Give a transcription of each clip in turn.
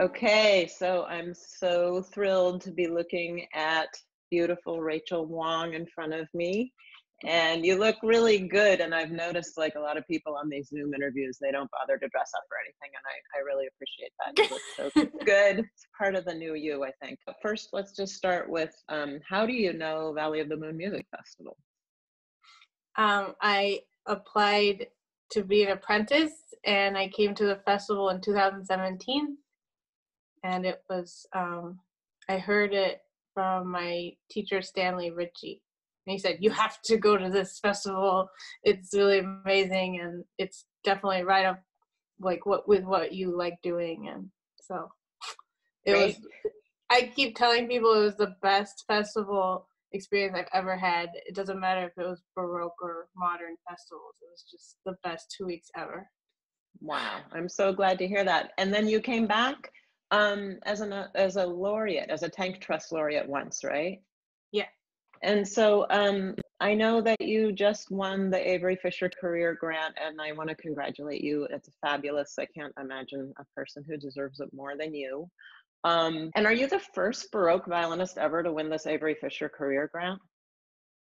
Okay, so I'm so thrilled to be looking at beautiful Rachell Wong in front of me. And you look really good. And I've noticed, like, a lot of people on these Zoom interviews, they don't bother to dress up or anything. And I really appreciate that. You look so good. It's part of the new you, I think. But first, let's just start with how do you know Valley of the Moon Music Festival? I applied to be an apprentice, and I came to the festival in 2017. And it was, I heard it from my teacher, Stanley Ritchie. And he said, you have to go to this festival. It's really amazing. And it's definitely right up like what you like doing. And so it Great. Was, I keep telling people it was the best festival experience I've ever had. It doesn't matter if it was Baroque or modern festivals. It was just the best 2 weeks ever. Wow. I'm so glad to hear that. And then you came back as a laureate, as a Tank Trust laureate once, right? Yeah. And so I know that you just won the Avery Fisher Career Grant, and I want to congratulate you. It's fabulous. I can't imagine a person who deserves it more than you. And are you the first Baroque violinist ever to win this Avery Fisher Career Grant?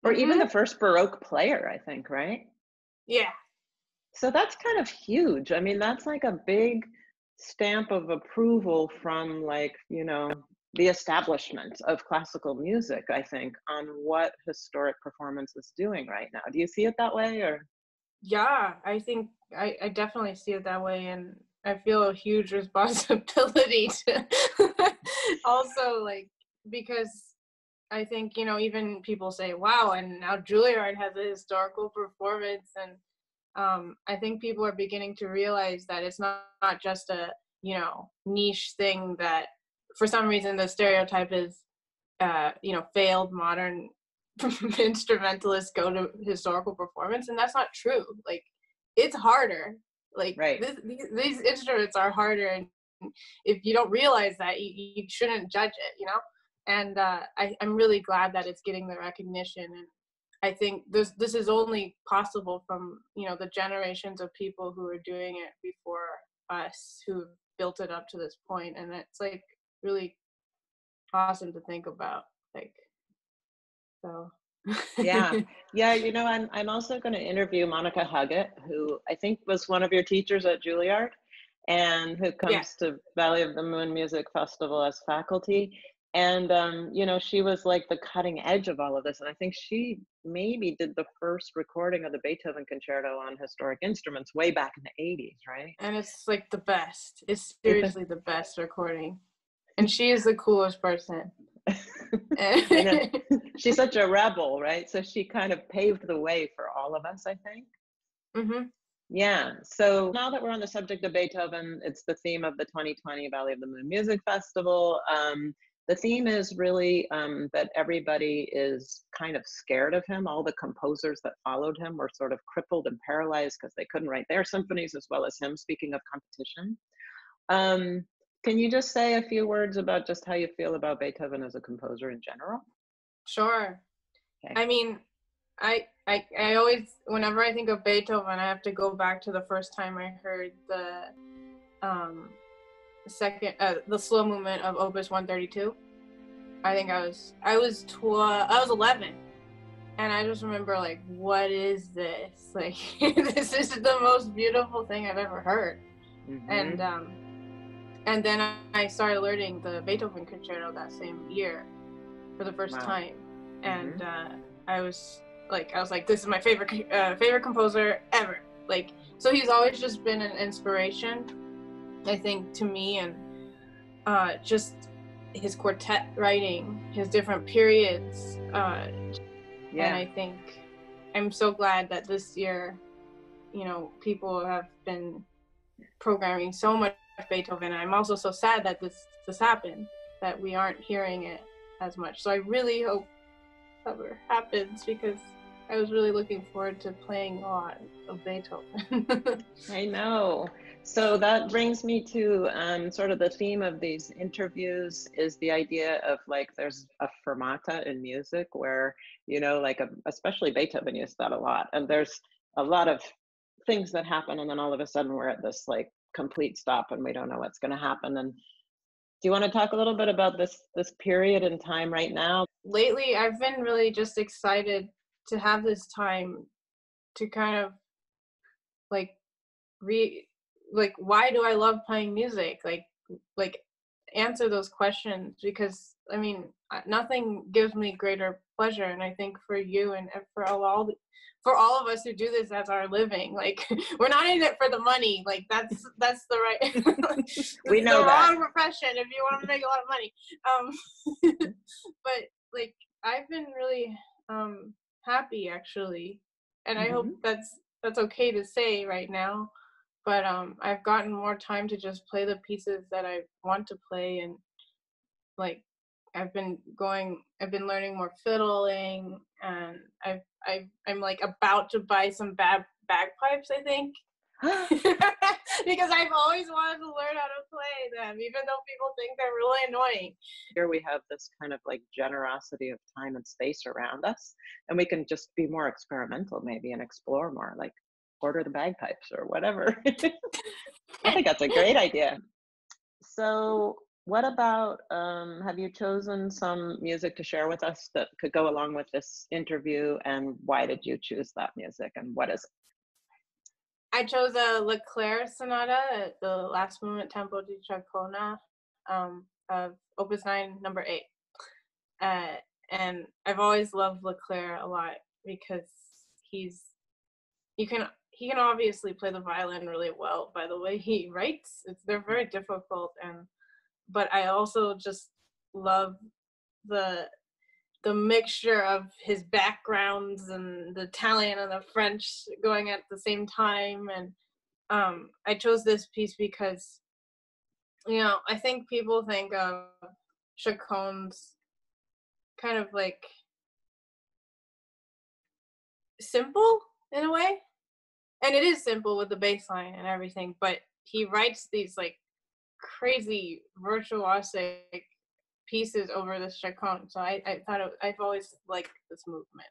Or even the first Baroque player, I think, right? Yeah. So that's kind of huge. I mean, that's like a big stamp of approval from, like, you know, the establishment of classical music, I think, on what historic performance is doing right now. Do you see it that way, or? Yeah, I think I definitely see it that way, and I feel a huge responsibility to also, like, because I think, you know, even people say, wow, and now Juilliard has a historical performance, and I think people are beginning to realize that it's not just a, you know, niche thing that for some reason the stereotype is, you know, failed modern instrumentalists go to historical performance, and that's not true. Like, it's harder. Like, right. These instruments are harder, and if you don't realize that, you shouldn't judge it, you know? And I'm really glad that it's getting the recognition, and I think this is only possible from, you know, the generations of people who are doing it before us, who built it up to this point, and it's, like, really awesome to think about, like, so. yeah, you know, I'm also going to interview Monica Huggett, who I think was one of your teachers at Juilliard, and who comes to Valley of the Moon Music Festival as faculty. And, you know, she was like the cutting edge of all of this. And I think she maybe did the first recording of the Beethoven concerto on historic instruments way back in the 80s, right? And it's like the best. It's seriously the best recording. And she is the coolest person. She's such a rebel, right? So she kind of paved the way for all of us, I think. Mm-hmm. Yeah, so now that we're on the subject of Beethoven, it's the theme of the 2020 Valley of the Moon Music Festival. The theme is really that everybody is kind of scared of him. All the composers that followed him were sort of crippled and paralyzed because they couldn't write their symphonies as well as him, speaking of competition. Can you just say a few words about just how you feel about Beethoven as a composer in general? Sure. Okay. I mean, I always, whenever I think of Beethoven, I have to go back to the first time I heard the slow movement of Opus 132. I think I was 11, and I just remember, like, what is this? Like, this is the most beautiful thing I've ever heard. Mm-hmm. And then I started learning the Beethoven concerto that same year for the first time, and I was like, this is my favorite composer ever. Like, so he's always just been an inspiration, I think, to me, and just his quartet writing, his different periods. And I think I'm so glad that this year, you know, people have been programming so much Beethoven. And I'm also so sad that this happened, that we aren't hearing it as much. So I really hope that happens, because I was really looking forward to playing a lot of Beethoven. I know. So that brings me to sort of the theme of these interviews is the idea of, like, there's a fermata in music where, you know, like, especially Beethoven used that a lot. And there's a lot of things that happen, and then all of a sudden we're at this, like, complete stop, and we don't know what's going to happen. And Do you want to talk a little bit about this period in time right now? Lately, I've been really just excited to have this time to kind of why do I love playing music? Like answer those questions, because I mean, nothing gives me greater pleasure. And I think for you and for all of us who do this as our living, like, we're not in it for the money. Like that's the right, we know the wrong profession if you want to make a lot of money. But like, I've been really happy actually. And I hope that's okay to say right now, but I've gotten more time to just play the pieces that I want to play, and like I've been learning more fiddling, and I'm like about to buy some bagpipes, I think, because I've always wanted to learn how to play them, even though people think they're really annoying. Here we have this kind of like generosity of time and space around us, and we can just be more experimental maybe and explore more, like order the bagpipes or whatever. I think that's a great idea. So what about, have you chosen some music to share with us that could go along with this interview, and why did you choose that music, and what is it? I chose a Leclair sonata at the last movement tempo di Ciaccona of Opus 9, number 8. And I've always loved Leclair a lot because he can obviously play the violin really well by the way he writes. They're very difficult, but I also just love the mixture of his backgrounds and the Italian and the French going at the same time. And I chose this piece because, you know, I think people think of Chacon's kind of like simple in a way, and it is simple with the bass line and everything, but he writes these like crazy virtuosic pieces over the Chacon, so I thought I've always liked this movement.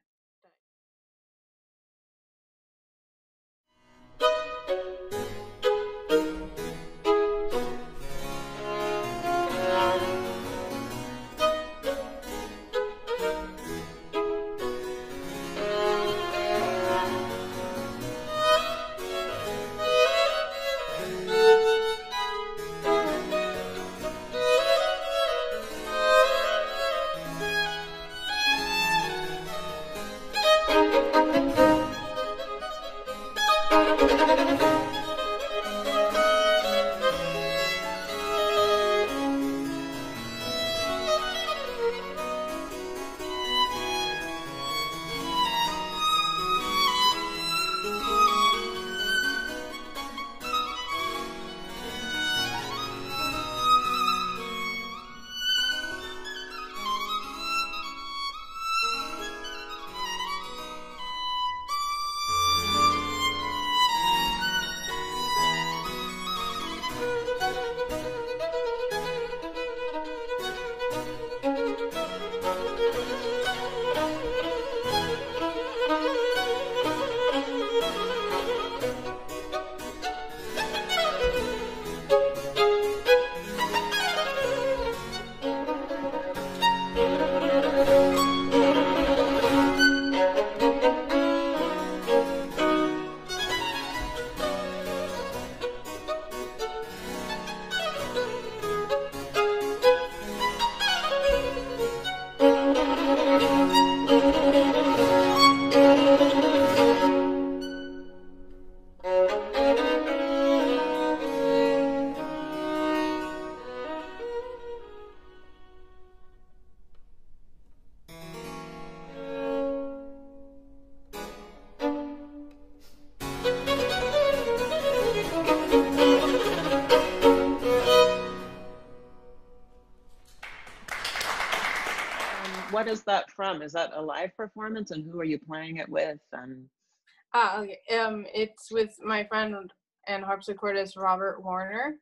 What is that from? Is that a live performance, and who are you playing it with? Okay. It's with my friend and harpsichordist Robert Warner.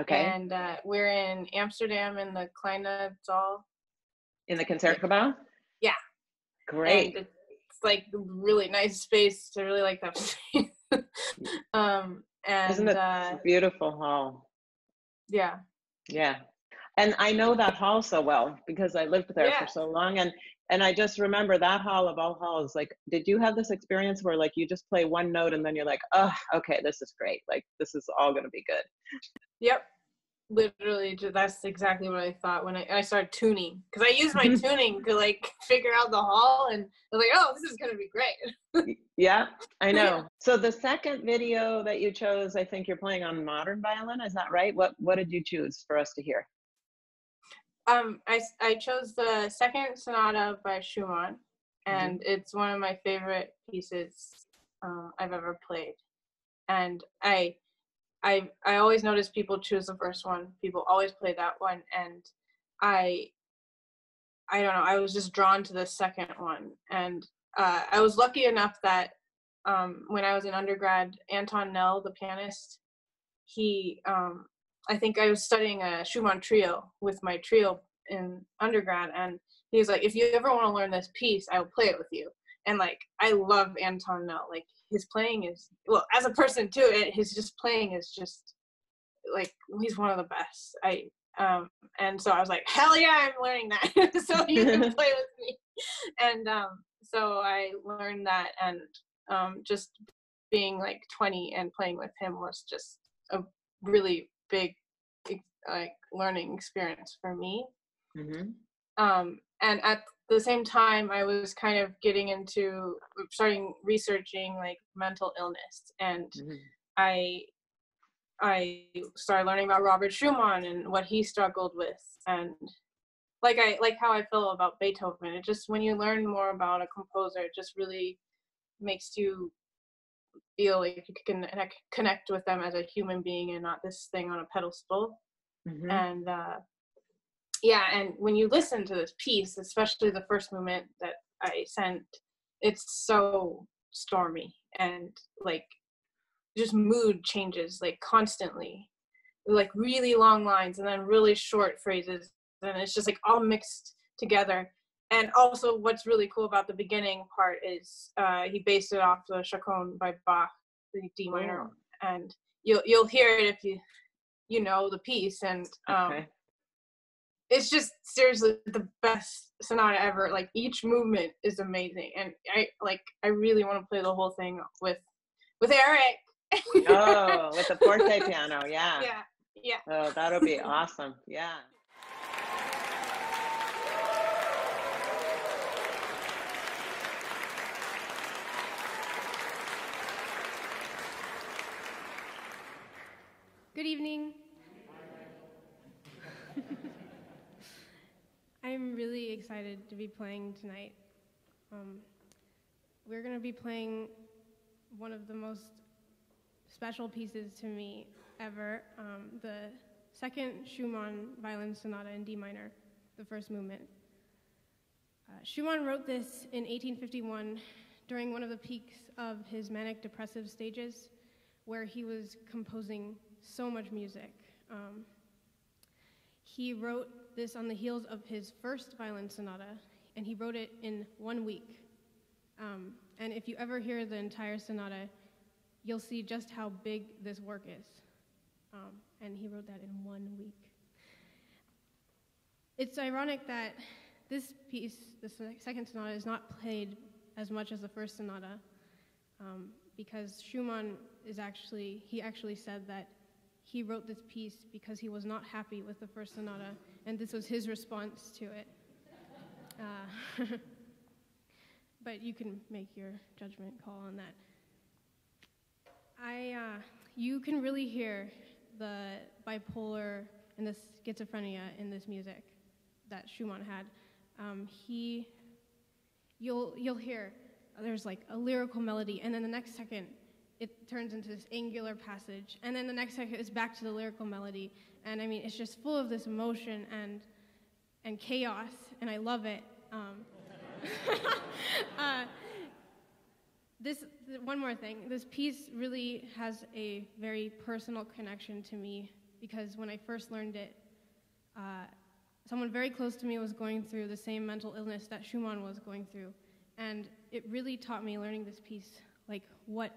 Okay. And we're in Amsterdam in the Kleine Zaal. In the Concertgebouw? Yeah. Great. And it's like really nice space. I really like that space. Isn't it a beautiful hall? Yeah. Yeah. And I know that hall so well because I lived there for so long. And I just remember that hall of all halls. Like, did you have this experience where like you just play one note and then you're like, oh, okay, this is great. Like, this is all going to be good. Yep. Literally, that's exactly what I thought when I started tuning, because I used my tuning to like figure out the hall, and I was like, oh, this is going to be great. Yeah, I know. So the second video that you chose, I think you're playing on modern violin. Is that right? What did you choose for us to hear? I chose the second sonata by Schumann, and it's one of my favorite pieces I've ever played. And I always notice people choose the first one. People always play that one, and I don't know. I was just drawn to the second one, and I was lucky enough that when I was in undergrad, Anton Nell, the pianist, he I think I was studying a Schumann trio with my trio in undergrad, and he was like, "If you ever want to learn this piece, I will play it with you." And like, I love Anton Mel. Like, his playing is, well, as a person too, his just playing is just like, he's one of the best. And so I was like, hell yeah, I'm learning that. So you can play with me. And so I learned that, and just being like 20 and playing with him was just a really big like learning experience for me. And at the same time, I was kind of getting into starting researching like mental illness, and I started learning about Robert Schumann and what he struggled with, and like how I feel about Beethoven. It just, when you learn more about a composer, it just really makes you feel like you can connect with them as a human being and not this thing on a pedestal. And yeah, and when you listen to this piece, especially the first movement that I sent, it's so stormy and like just mood changes like constantly, like really long lines and then really short phrases, and it's just like all mixed together. And also what's really cool about the beginning part is he based it off the chaconne by Bach, the D minor, and you'll hear it if you know the piece. And it's just seriously the best sonata ever. Like, each movement is amazing, and I really want to play the whole thing with Eric. Oh, with the fortepiano, yeah. Yeah. Oh, that'll be awesome. Yeah. Good evening. I'm really excited to be playing tonight. We're going to be playing one of the most special pieces to me ever, the second Schumann violin sonata in D minor, the first movement. Schumann wrote this in 1851 during one of the peaks of his manic-depressive stages, where he was composing so much music. He wrote this on the heels of his first violin sonata, and he wrote it in 1 week. And if you ever hear the entire sonata, you'll see just how big this work is. And he wrote that in 1 week. It's ironic that this piece, the second sonata, is not played as much as the first sonata, because Schumann actually said that he wrote this piece because he was not happy with the first sonata, and this was his response to it. But you can make your judgment call on that. You can really hear the bipolar and the schizophrenia in this music that Schumann had. You'll hear there's like a lyrical melody, and then the next second, it turns into this angular passage, and then the next second it's back to the lyrical melody. And I mean, it's just full of this emotion and chaos, and I love it. One more thing, this piece really has a very personal connection to me, because when I first learned it, someone very close to me was going through the same mental illness that Schumann was going through, and it really taught me, learning this piece, like what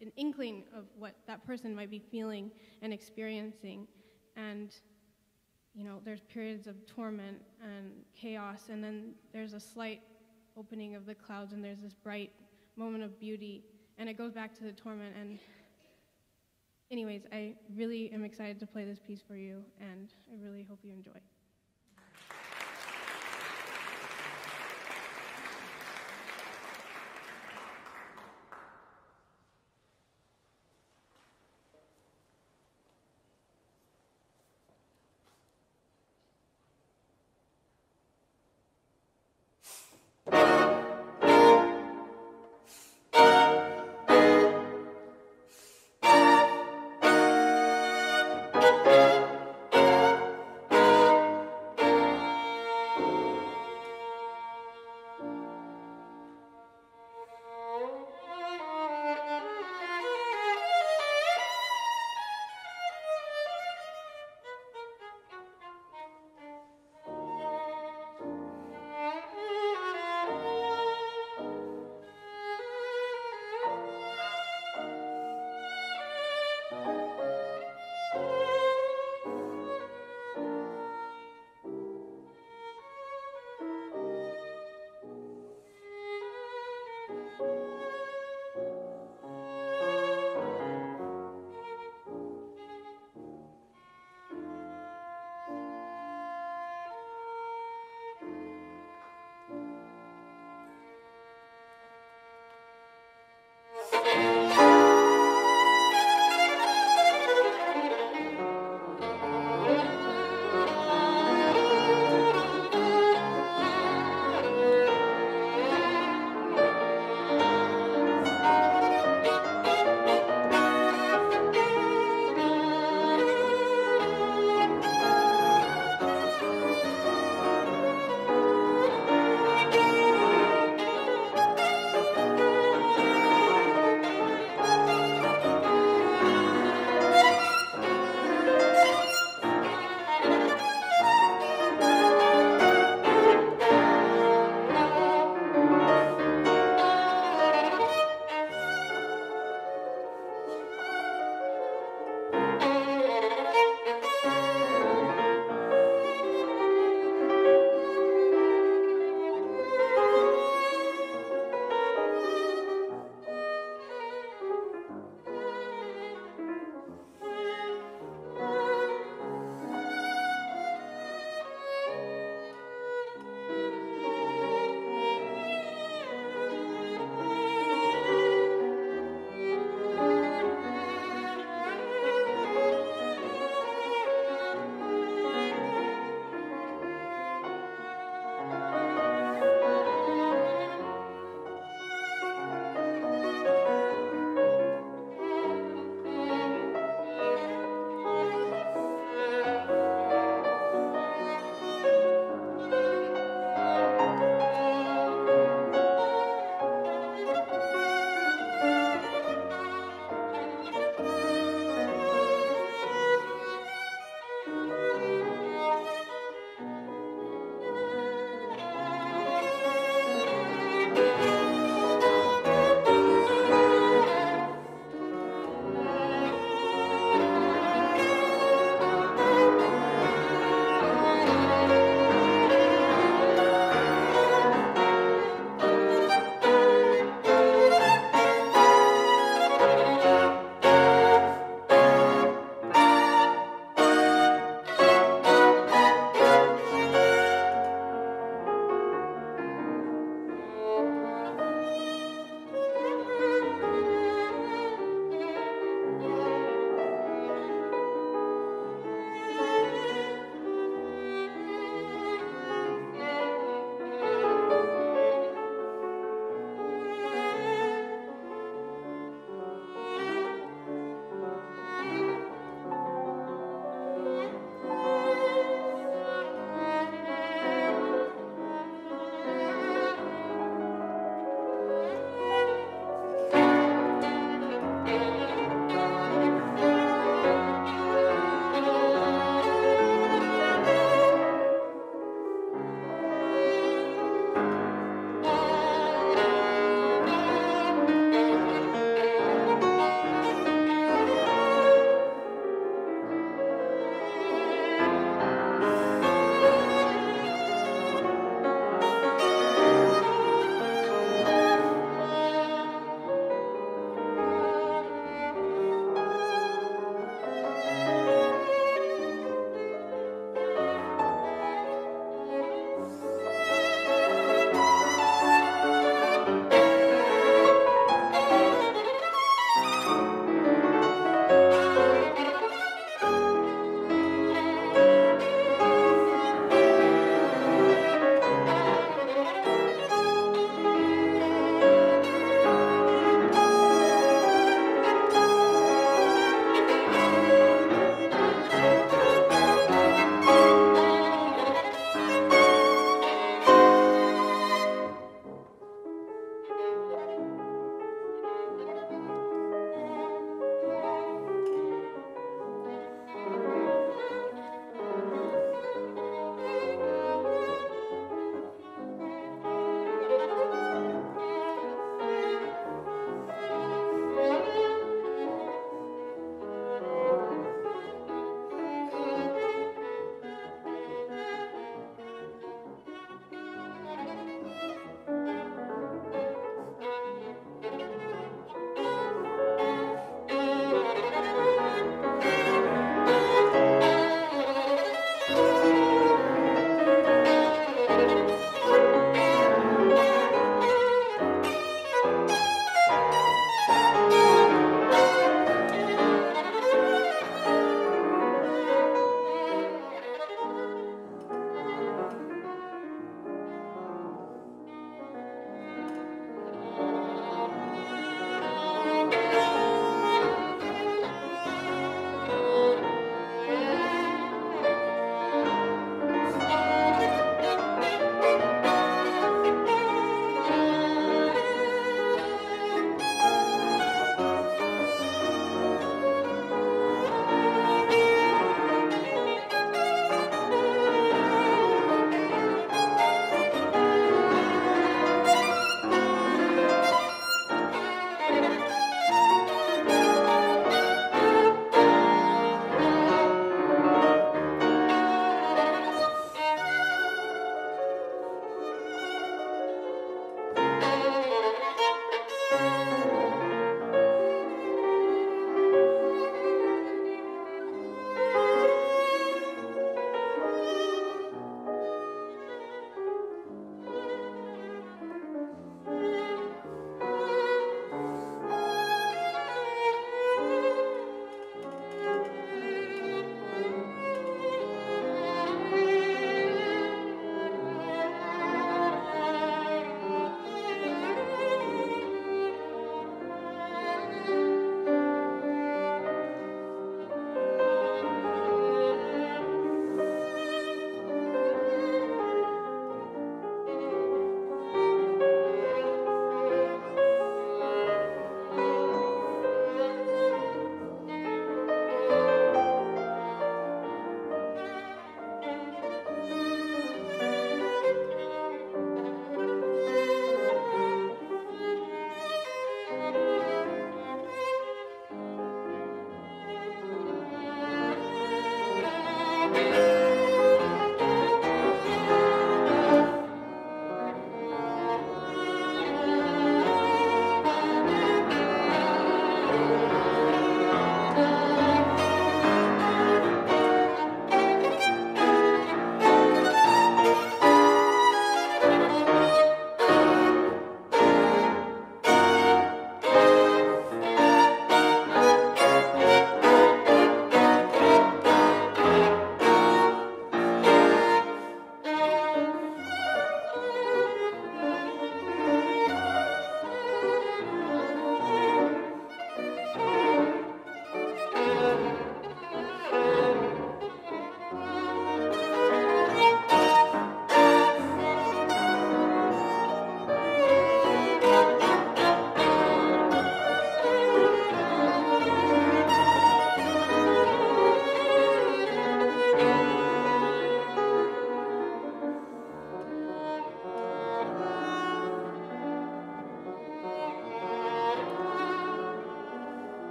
an inkling of what that person might be feeling and experiencing. And you know, there's periods of torment and chaos, and then there's a slight opening of the clouds, and there's this bright moment of beauty, and it goes back to the torment. And anyways, I really am excited to play this piece for you, and I really hope you enjoy.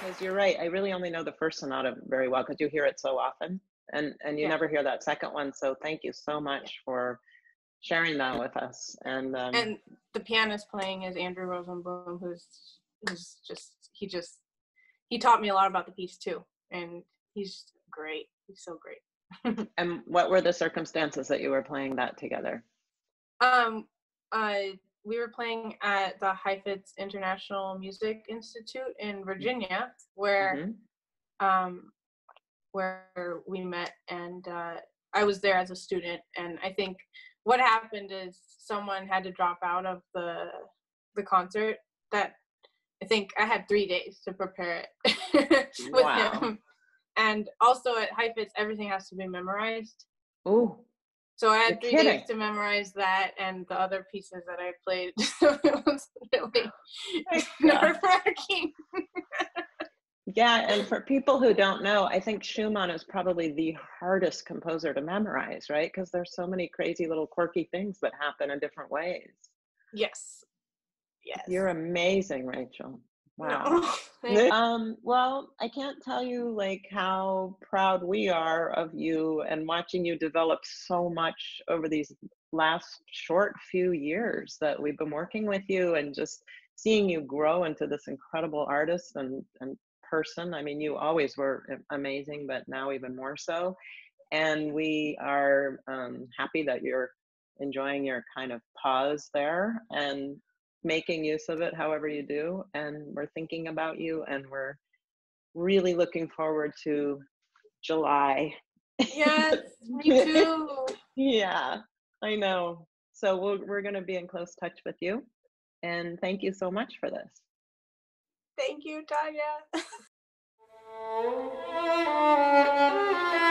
Because you're right, I really only know the first sonata very well because you hear it so often, and you never hear that second one. So thank you so much for sharing that with us. And the pianist playing is Andrew Rosenblum, who's he taught me a lot about the piece too, and he's great. He's so great. And what were the circumstances that you were playing that together? We were playing at the Haifetz International Music Institute in Virginia, where we met, and I was there as a student. And I think what happened is someone had to drop out of the concert. That I think I had 3 days to prepare it with him. And also at Haifetz, everything has to be memorized. Ooh. So I had 3 days to memorize that and the other pieces that I played. So it was really nerve-wracking. Yeah, and for people who don't know, I think Schumann is probably the hardest composer to memorize, right? Because there's so many crazy little quirky things that happen in different ways. Yes. Yes. You're amazing, Rachel. Wow. No. Well, I can't tell you like how proud we are of you and watching you develop so much over these last short few years that we've been working with you, and just seeing you grow into this incredible artist and person. I mean, you always were amazing, but now even more so. And we are happy that you're enjoying your kind of pause there and making use of it however you do, and we're thinking about you, and we're really looking forward to July. Yes, me too. Yeah, I know. So we're going to be in close touch with you, and thank you so much for this. Thank you, Tanya.